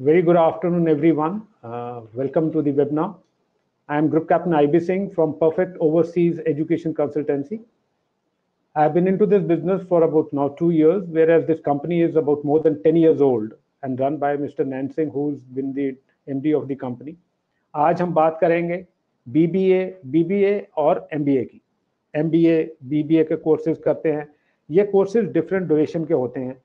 Very good afternoon, everyone. Welcome to the webinar. I am Group Captain IB Singh from Perfect Overseas Education Consultancy. I have been into this business for about now 2 years, whereas this company is about more than 10 years old and run by Mr. Nansingh, who's been the MD of the company. आज हम बात करेंगे BBA और MBA की। MBA, BBA के courses करते हैं। ये कोर्सेज डिफरेंट ड्यूरेशन के होते हैं,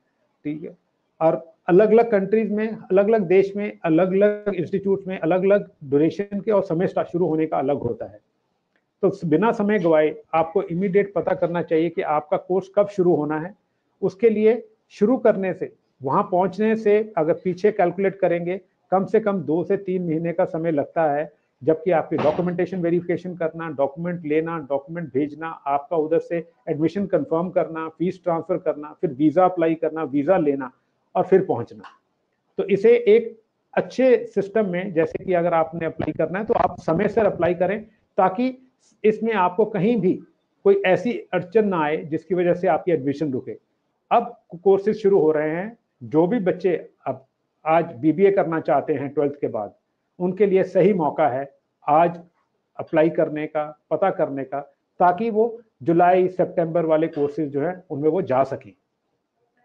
ठीक है, और अलग अलग कंट्रीज में, अलग अलग देश में, अलग अलग इंस्टीट्यूट में, अलग अलग ड्यूरेशन के और समय शुरू होने का अलग होता है। तो बिना समय गवाए आपको इमीडिएट पता करना चाहिए कि आपका कोर्स कब शुरू होना है। उसके लिए शुरू करने से, वहाँ पहुँचने से अगर पीछे कैलकुलेट करेंगे, कम से कम 2 से 3 महीने का समय लगता है, जबकि आपकी डॉक्यूमेंटेशन वेरिफिकेशन करना, डॉक्यूमेंट लेना, डॉक्यूमेंट भेजना, आपका उधर से एडमिशन कंफर्म करना, फीस ट्रांसफ़र करना, फिर वीज़ा अप्लाई करना, वीज़ा लेना और फिर पहुंचना। तो इसे एक अच्छे सिस्टम में, जैसे कि अगर आपने अप्लाई करना है तो आप समय से अप्लाई करें, ताकि इसमें आपको कहीं भी कोई ऐसी अड़चन ना आए जिसकी वजह से आपकी एडमिशन रुके। अब कोर्सेज शुरू हो रहे हैं। जो भी बच्चे अब आज बीबीए करना चाहते हैं 12th के बाद, उनके लिए सही मौका है आज अप्लाई करने का, पता करने का, ताकि वो जुलाई सितंबर वाले कोर्सेज जो हैं उनमें वो जा सकें।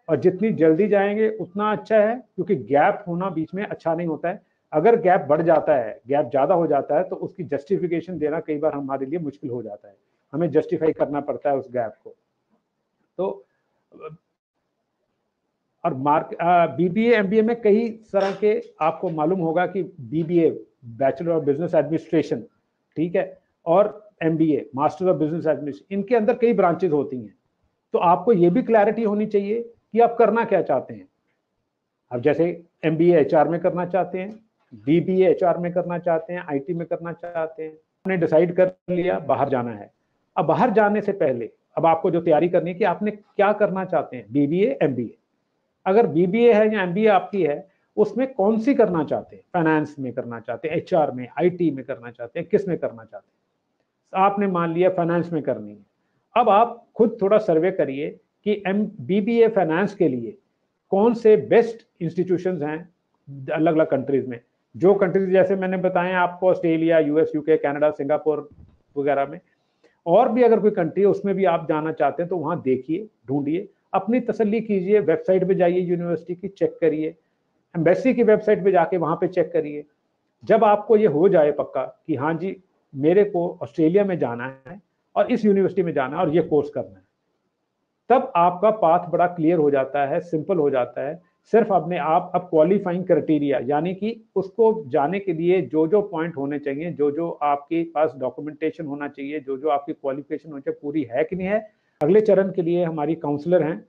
और जितनी जल्दी जाएंगे उतना अच्छा है, क्योंकि गैप होना बीच में अच्छा नहीं होता है। अगर गैप बढ़ जाता है, गैप ज़्यादा हो जाता है, तो उसकी जस्टिफिकेशन देना कई बार हमारे लिए मुश्किल हो जाता है, हमें जस्टिफाई करना पड़ता है उस गैप को। तो और बीबीए एमबीए में कई तरह के, आपको मालूम होगा कि BBA bachelor of business administration, ठीक है, और MBA master of business administration, इनके अंदर कई ब्रांचेज होती हैं। तो आपको ये भी क्लैरिटी होनी चाहिए कि आप करना क्या चाहते हैं। आप जैसे MBA HR में करना चाहते हैं, BBA HR में करना चाहते हैं, IT में करना चाहते हैं, आपने डिसाइड कर लिया बाहर जाना है। अब बाहर जाने से पहले अब आपको जो तैयारी करनी है कि आपने क्या करना चाहते हैं। BBA MBA, अगर BBA है या MBA आपकी है, उसमें कौन सी करना चाहते हैं? फाइनेंस में करना चाहते हैं, HR में, IT में करना चाहते हैं, किस में करना चाहते हैं? आपने मान लिया फाइनेंस में करनी है। अब आप खुद थोड़ा सर्वे करिए कि BBA फाइनेंस के लिए कौन से बेस्ट इंस्टीट्यूशंस हैं अलग अलग कंट्रीज में। जो कंट्रीज जैसे मैंने बताए आपको, Australia, US, UK, Canada, Singapore वगैरह में, और भी अगर कोई कंट्री है उसमें भी आप जाना चाहते हैं तो वहाँ देखिए, ढूंढिए, अपनी तसल्ली कीजिए। वेबसाइट पर जाइए यूनिवर्सिटी की, चेक करिए, एम्बेसी की वेबसाइट पर जाके वहाँ पर चेक करिए। जब आपको ये हो जाए पक्का कि हाँ जी मेरे को ऑस्ट्रेलिया में जाना है और इस यूनिवर्सिटी में जाना है और ये कोर्स करना है, तब आपका पाथ बड़ा क्लियर हो जाता है, सिंपल हो जाता है। सिर्फ अपने आप अब क्वालिफाइंग क्राइटेरिया, यानी कि उसको जाने के लिए जो जो पॉइंट होने चाहिए, जो जो आपके पास डॉक्यूमेंटेशन होना चाहिए, जो जो आपकी क्वालिफिकेशन होनी चाहिए, पूरी है कि नहीं है। अगले चरण के लिए हमारी काउंसलर हैं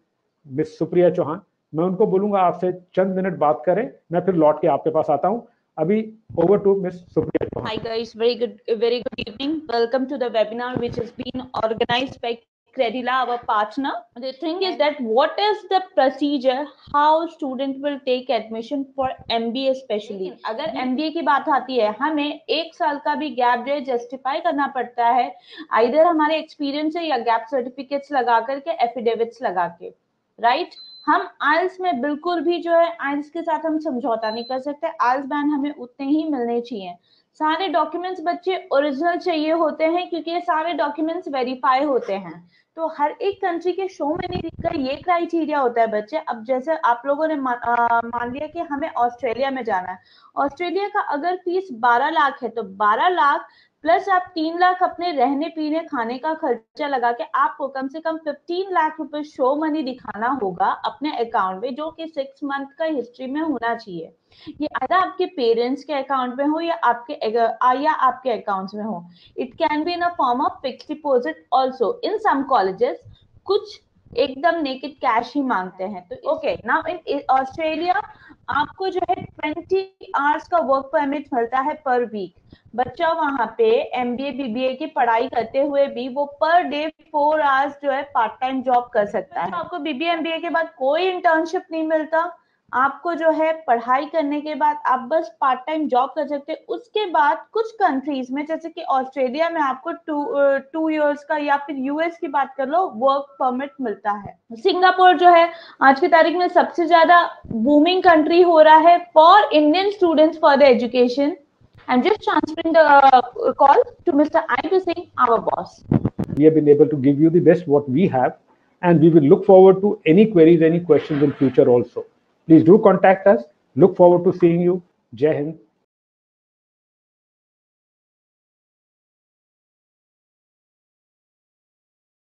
मिस सुप्रिया चौहान, मैं उनको बोलूँगा आपसे चंद मिनट बात करें, मैं फिर लौट के आपके पास आता हूँ। Abhi, over to Ms. Supriya Chauhan. Hi guys, very good evening. Welcome to the webinar which has been organized by Credila, our partner. The thing is that what is the procedure, how student will take admission for MBA especially. अगर MBA की बात आती है, हमें 1 साल का भी gap जो है जस्टिफाई करना पड़ता है, आइदर हमारे एक्सपीरियंस है या गैप सर्टिफिकेट्स लगा करके, एफिडेविट्स लगा के, राइट। हम IELTS में बिल्कुल भी जो है IELTS के साथ हम समझौता नहीं कर सकते। IELTS बैंड हमें उतने ही मिलने चाहिए। सारे डॉक्यूमेंट्स बच्चे ओरिजिनल चाहिए होते हैं, क्योंकि ये सारे डॉक्यूमेंट्स वेरीफाई होते हैं। तो हर एक कंट्री के शो मैंने का ये क्राइटेरिया होता है बच्चे। अब जैसे आप लोगों ने मान लिया कि हमें ऑस्ट्रेलिया में जाना है, ऑस्ट्रेलिया का अगर फीस 12 लाख है तो 12 लाख प्लस आप 3 लाख अपने रहने पीने खाने का खर्चा लगा के आपको कम से कम 15 लाख रुपए शो मनी दिखाना होगा अपने अकाउंट में, जो कि 6 मंथ का हिस्ट्री में होना चाहिए। ये आधा आपके पेरेंट्स के अकाउंट में हो या आपके अकाउंट्स में हो। It can be in a form of fixed deposit also. In some colleges कुछ एकदम नेकेड कैश ही मांगते हैं। तो ओके, नाउ इन ऑस्ट्रेलिया आपको जो है 20 आवर्स का वर्क परमिट मिलता है पर वीक। बच्चा वहां पे MBA BBA की पढ़ाई करते हुए भी वो पर डे 4 आवर्स जो है पार्ट टाइम जॉब कर सकता है। तो आपको BBA MBA के बाद कोई इंटर्नशिप नहीं मिलता, आपको जो है पढ़ाई करने के बाद आप बस पार्ट टाइम जॉब कर सकते हैं। उसके बाद कुछ कंट्रीज में जैसे कि ऑस्ट्रेलिया में आपको टू इयर्स का या फिर यूएस की बात कर लो वर्क परमिट मिलता है। सिंगापुर जो है आज की तारीख में सबसे ज्यादा बूमिंग कंट्री हो रहा है for Indian students for the education. I am just transferring the call to mister IB Singh, our boss. We have been able to give you the best what we have, and we will look forward to any queries, any questions in future also. Please do contact us. Look forward to seeing you. Jai Hind.